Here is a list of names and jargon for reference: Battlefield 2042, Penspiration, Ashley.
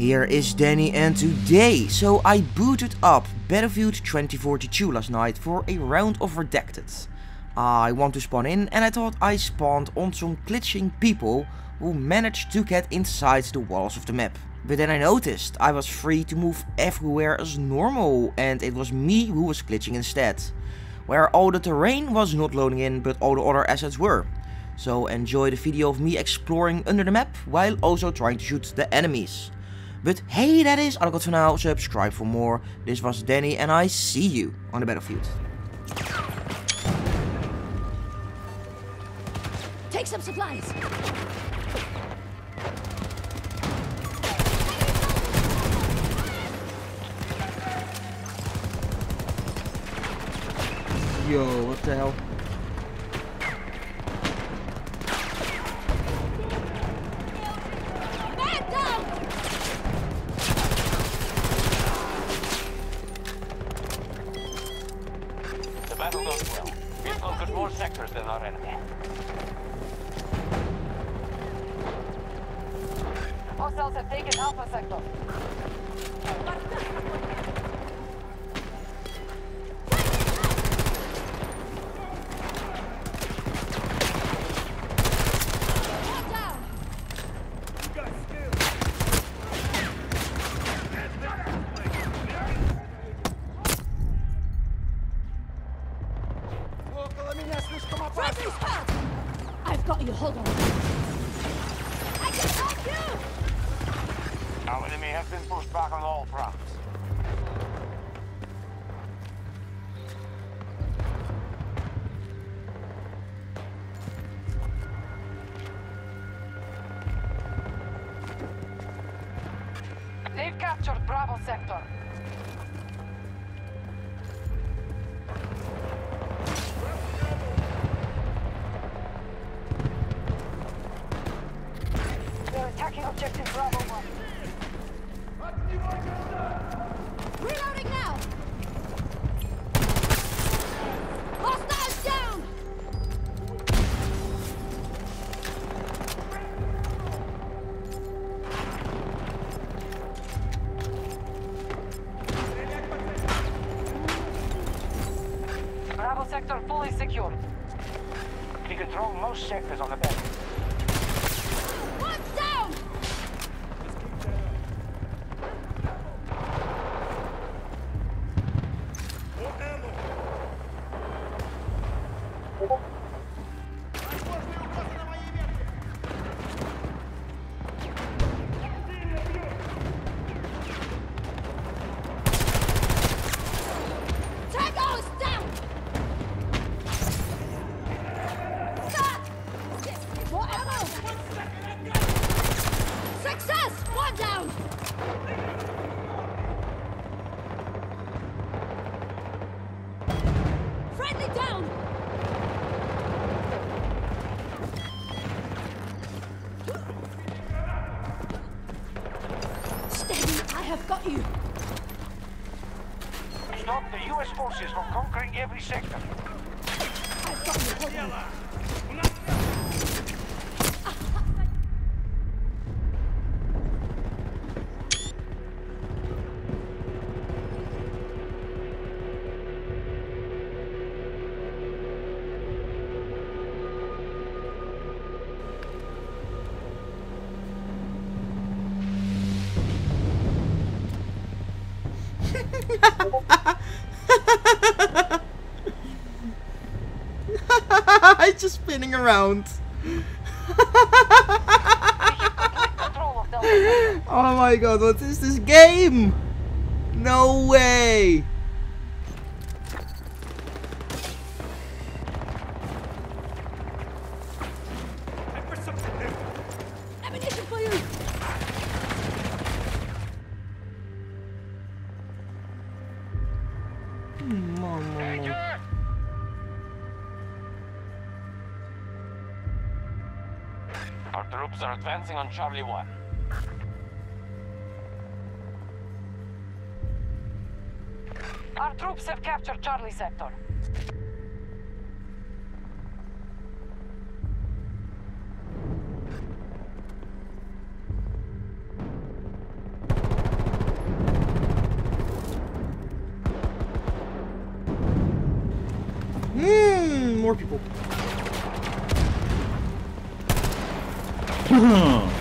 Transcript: Here is Danny, and today, so I booted up Battlefield 2042 last night for a round of Redacted. I want to spawn in, and I thought I spawned on some glitching people who managed to get inside the walls of the map. But then I noticed I was free to move everywhere as normal, and it was me who was glitching instead. Where all the terrain was not loading in, but all the other assets were. So enjoy the video of me exploring under the map, while also trying to shoot the enemies. But hey, that is all I got for now. Subscribe for more. This was Danny, and I see you on the battlefield. Take some supplies. Yo, what the hell? Hostiles have taken Alpha Sector. I've got you, hold on. I can help you! Our enemy has been pushed back on all fronts. They've captured Bravo Sector. Objective Bravo 1. Reloading now! Hostiles down! Bravo sector fully secured. We control most sectors on the map. I've got you. Stop the U.S. forces from conquering every sector. I've got you. Hold on. I'm just spinning around. Oh my god, what is this game? No way. Our troops are advancing on Charlie 1. Our troops have captured Charlie Sector. more people.